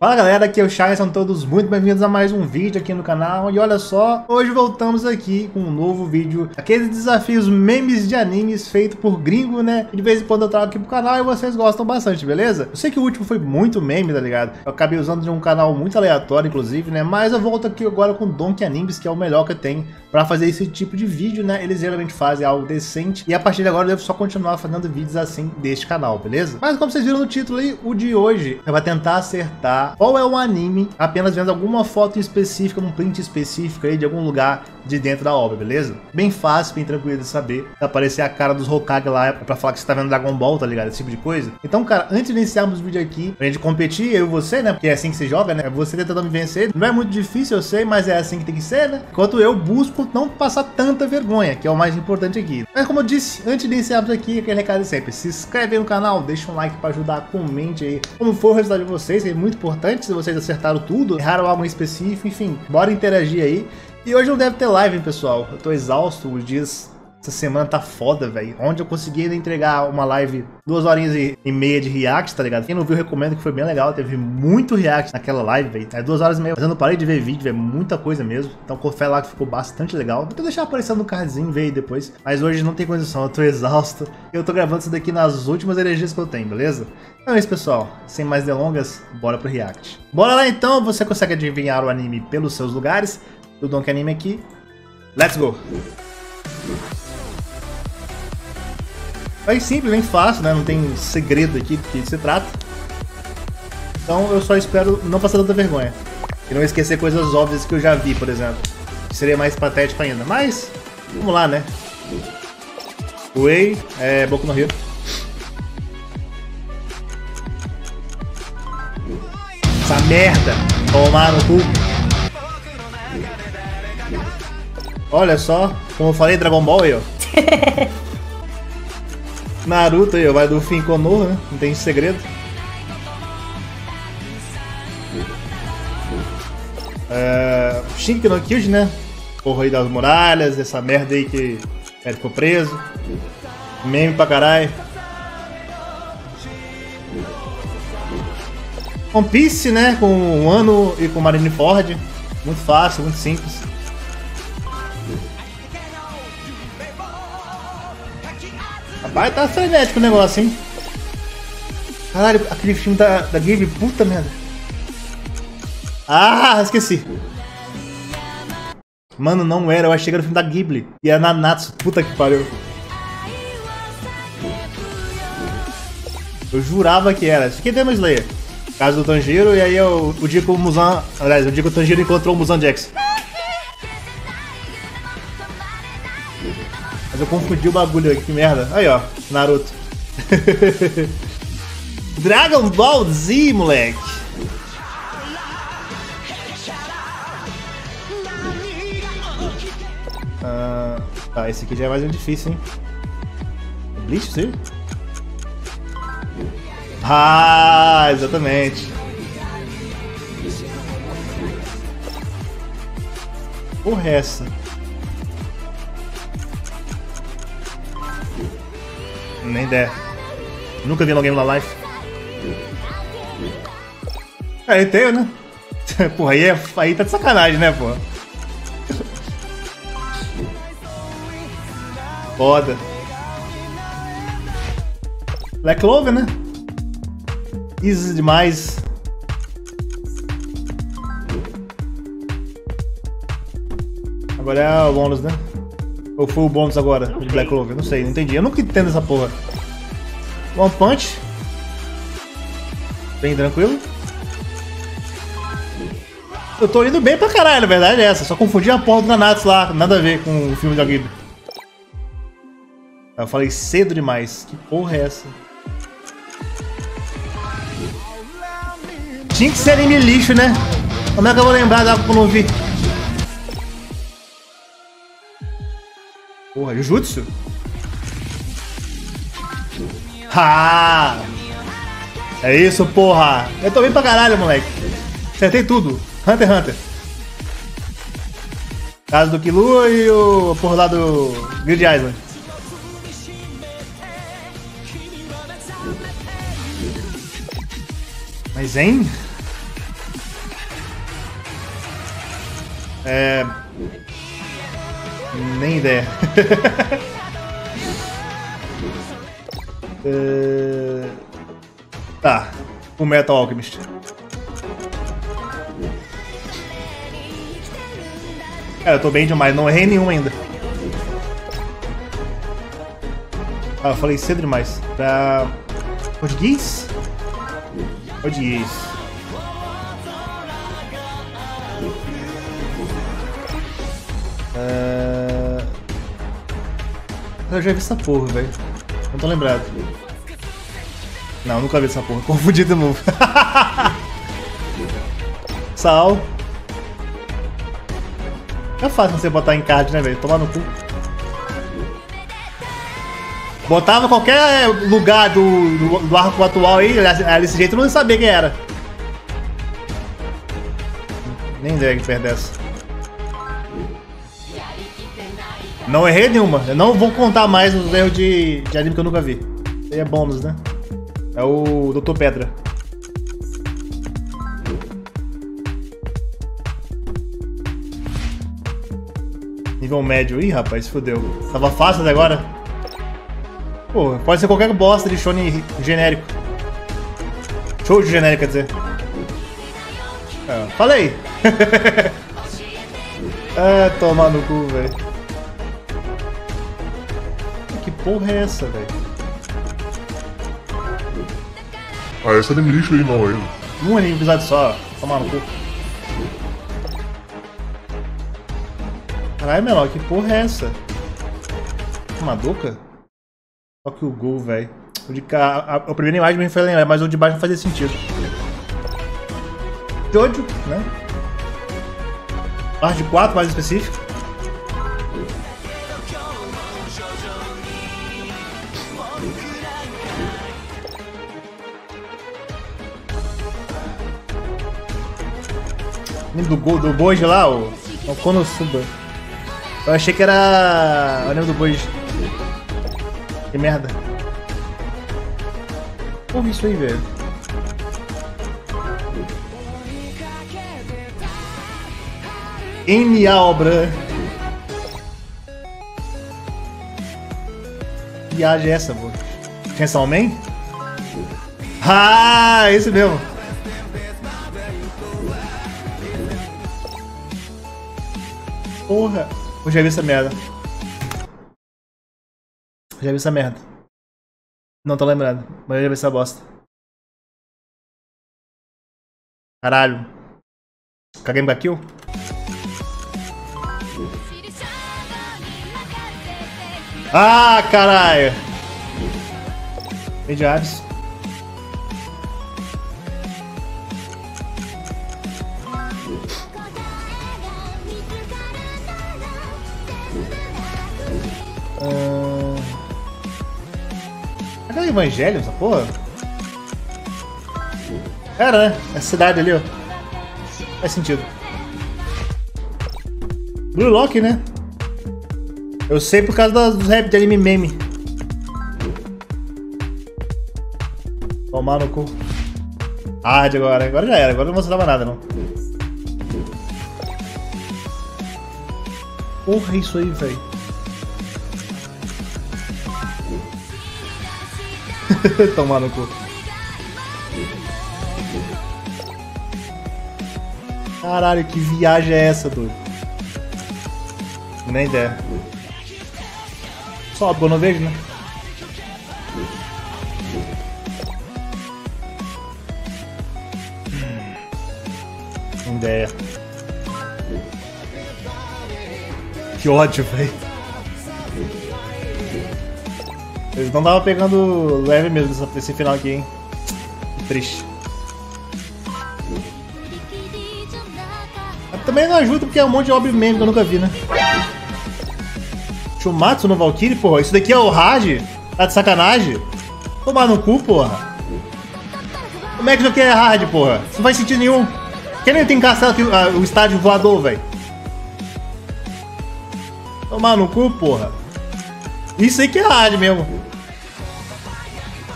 Fala galera, aqui é o Shiny, são todos muito bem-vindos a mais um vídeo aqui no canal. E olha só, hoje voltamos aqui com um novo vídeo, aqueles desafios memes de animes feito por gringo, né? De vez em quando eu trago aqui pro canal e vocês gostam bastante, beleza? Eu sei que o último foi muito meme, tá ligado? Eu acabei usando de um canal muito aleatório, inclusive, né? Mas eu volto aqui agora com Donkey Animes, que é o melhor que tem pra fazer esse tipo de vídeo, né? Eles geralmente fazem algo decente e a partir de agora eu devo só continuar fazendo vídeos assim deste canal, beleza? Mas como vocês viram no título aí, o de hoje eu vou tentar acertar qual é o anime, apenas vendo alguma foto específica, um print específico aí de algum lugar de dentro da obra, beleza? Bem fácil, bem tranquilo de saber. Aparecer a cara dos Hokage lá pra falar que você tá vendo Dragon Ball, tá ligado? Esse tipo de coisa. Então, cara, antes de iniciarmos o vídeo aqui, pra gente competir, eu e você, né? Porque é assim que se joga, né? Você tentando me vencer. Não é muito difícil, eu sei, mas é assim que tem que ser, né? Enquanto eu busco não passar tanta vergonha, que é o mais importante aqui. Mas como eu disse, antes de iniciarmos aqui, aquele recado de sempre. Se inscreve aí no canal, deixa um like pra ajudar, comente aí como foi o resultado de vocês, é muito importante se vocês acertaram tudo, erraram algo específico, enfim, bora interagir aí. E hoje não deve ter live, hein, pessoal? Eu tô exausto, os dias, essa semana tá foda, velho. Onde eu consegui entregar uma live 2h30 de react, tá ligado? Quem não viu, recomendo, que foi bem legal. Teve muito react naquela live, velho. É 2h30, mas eu não parei de ver vídeo, velho. Muita coisa mesmo. Então confere lá que ficou bastante legal. Vou deixar aparecendo no cardzinho, veio depois. Mas hoje não tem condição, eu tô exausto. Eu tô gravando isso daqui nas últimas energias que eu tenho, beleza? Então é isso, pessoal. Sem mais delongas, bora pro react. Bora lá então, você consegue adivinhar o anime pelos seus lugares. Do Donkey Anime aqui. Let's go! É simples, bem fácil, né? Não tem segredo aqui do que se trata. Então eu só espero não passar tanta vergonha. E não esquecer coisas óbvias que eu já vi, por exemplo. Que seria mais patético ainda. Mas, vamos lá, né? Way, Boku no Hero. Essa merda! Tomar no cu! Olha só, como eu falei, Dragon Ball aí, ó. Naruto aí, ó, vai do fim Konoha, né? Não tem segredo. Shink no Kyuji, né? Porra aí das muralhas, essa merda aí que ficou preso. Meme pra caralho. One Piece, né? Com Wano e com Marineford. Muito fácil, muito simples. Vai, tá frenético o negócio, hein? Caralho, aquele filme da Ghibli, puta merda. Ah, esqueci. Mano, não era, eu achei que era o filme da Ghibli. E era Nanatsu, puta que pariu. Eu jurava que era. Isso aqui é Demon Slayer. Caso do Tanjiro, e aí o dia que o Muzan... Aliás, o dia que o Tanjiro encontrou o Muzan Jax. Eu confundi o bagulho aqui, que merda. Aí, ó, Naruto. Dragon Ball Z, moleque. Tá, esse aqui já é mais um difícil, hein? Bleach, sim? Ah, exatamente. Porra, essa. Nem ideia. Nunca vi no game da Life. Aí tem, né? Porra, aí tá de sacanagem, né, porra? Foda. Black Clover, né? Easy demais. Agora é o bônus, né? Ou foi o bônus agora de Black Clover? Não sei, não entendi. Eu nunca entendo essa porra. One Punch. Bem tranquilo. Eu tô indo bem pra caralho, na verdade é essa. Só confundi a porra do Nanatsu lá. Nada a ver com o filme da Ghibli. Eu falei cedo demais. Que porra é essa? Tinha que ser anime lixo, né? Como é que eu vou lembrar da que eu não vi? Porra, Jujutsu? Ah! É isso, porra! Eu tô bem pra caralho, moleque. Acertei tudo. Hunter x Hunter. Caso do Killua e o porra lá do Greed Island. Mas, hein? É... nem ideia. Tá. Fullmetal Alchemist. Cara, eu tô bem demais, não errei nenhum ainda. Ah, eu falei cedo demais. Pra... português? Português. Eu já vi essa porra, velho. Não tô lembrado. Não, nunca vi essa porra. Confundi de novo. Sal. É fácil você botar em card, né, velho? Tomar no cu. Botava qualquer lugar do arco atual aí, era desse jeito, eu não sabia quem era. Nem deve perder essa. Não errei nenhuma. Eu não vou contar mais os erros de anime que eu nunca vi. Isso aí é bônus, né? É o Dr. Pedra. Nível médio. Ih, rapaz, fodeu. Tava fácil até agora. Pô, pode ser qualquer bosta de shonen genérico. Shoujo genérico, quer dizer. Ah, falei! Ah, tomar no cu, velho. Que porra é essa, velho? Ah, essa é um lixo aí, não, velho. Um anime episódio só, tomar no cu. Caralho, menor, que porra é essa? Madoka? Só que o gol, velho. A primeira imagem me fez lembrar, mas o de baixo não fazia sentido. Jojo, né? Parte 4, mais específico. Lembra do gol do Boji lá, o Konosuba. Eu achei que era o nome do Boji. Que merda. Porra, isso aí, velho. Em minha obra. Que viagem é essa, pô? Chainsaw Man? Ah, esse mesmo. Porra. Eu já vi essa merda. Eu já vi essa merda. Não tô lembrado, mas eu já vi essa bosta. Caralho. Caguei pra kill? Ah, caralho. Mediares. Era Evangelion, essa porra? Era, né? Essa cidade ali, ó. Faz sentido. Blue Lock, né? Eu sei por causa dos rap de anime meme. Tomar no cu. Hard agora. Agora já era. Agora não mostrava nada, não. Porra, isso aí, velho. Tomar no cu. Caralho, que viagem é essa, doido? Nem ideia. Só porque eu não vejo, né? Nem ideia. Que ódio, velho. Eles não estavam pegando leve mesmo esse final aqui, hein? Triste. Mas também não ajuda porque é um monte de obra meme que eu nunca vi, né? Chumatsu no Valkyrie, porra. Isso daqui é o Raj? Tá de sacanagem? Tomar no cu, porra. Como é que isso aqui é hard, porra? Isso não faz sentido nenhum. Quem nem tem castelo aqui, o estádio voador, velho? Tomar no cu, porra. Isso aí que é hard mesmo.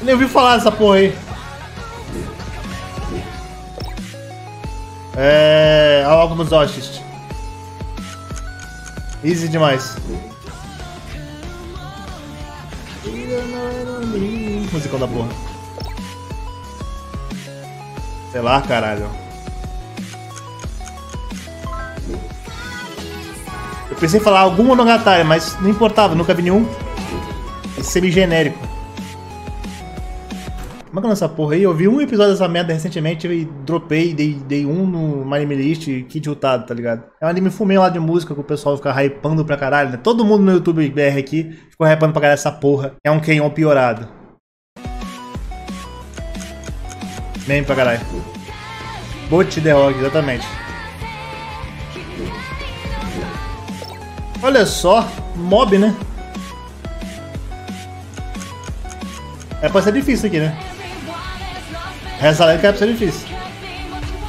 Nem ouvi falar dessa porra aí. É. Alguns hostes. Easy demais. Musicão da porra. Sei lá, caralho. Eu pensei em falar algum Monogatari, mas não importava, nunca vi nenhum. É semi-genérico. Como é que é essa porra aí? Eu vi um episódio dessa merda recentemente e dropei, dei um no Anime List e que jutado, tá ligado? É um anime fumei lá de música que o pessoal fica hypando pra caralho, né? Todo mundo no YouTube BR aqui ficou hypando pra caralho essa porra. É um Kenyon piorado. Meme pra caralho. Boji the Hog, exatamente. Olha só, mob, né? É pra ser difícil aqui, né? Essa lenda é pra ser difícil.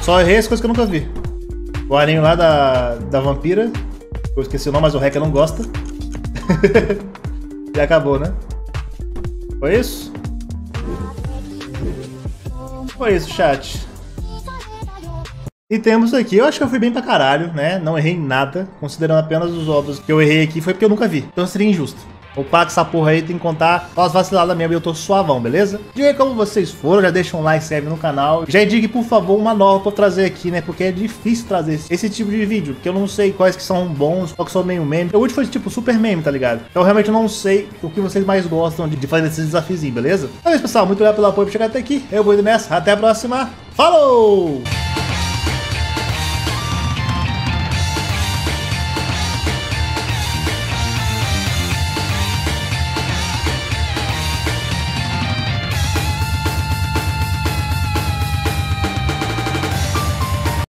Só errei as coisas que eu nunca vi. O arinho lá da vampira. Eu esqueci o nome, mas o Hacker não gosta. E acabou, né? Foi isso? Foi isso, chat. E temos aqui, eu acho que eu fui bem pra caralho, né? Não errei em nada, considerando apenas os ovos que eu errei aqui, foi porque eu nunca vi. Então seria injusto. O pack essa porra aí tem que contar as vaciladas mesmo e eu tô suavão, beleza? Diga aí como vocês foram, já deixa um like, se inscreve no canal. Já indique, por favor, uma nova pra eu trazer aqui, né? Porque é difícil trazer esse tipo de vídeo, porque eu não sei quais que são bons, qual que são meio meme. O último foi tipo super meme, tá ligado? Então eu realmente não sei o que vocês mais gostam de fazer esses desafios, beleza? Então é isso, pessoal. Muito obrigado pelo apoio por chegar até aqui. Eu vou indo nessa. Até a próxima. Falou!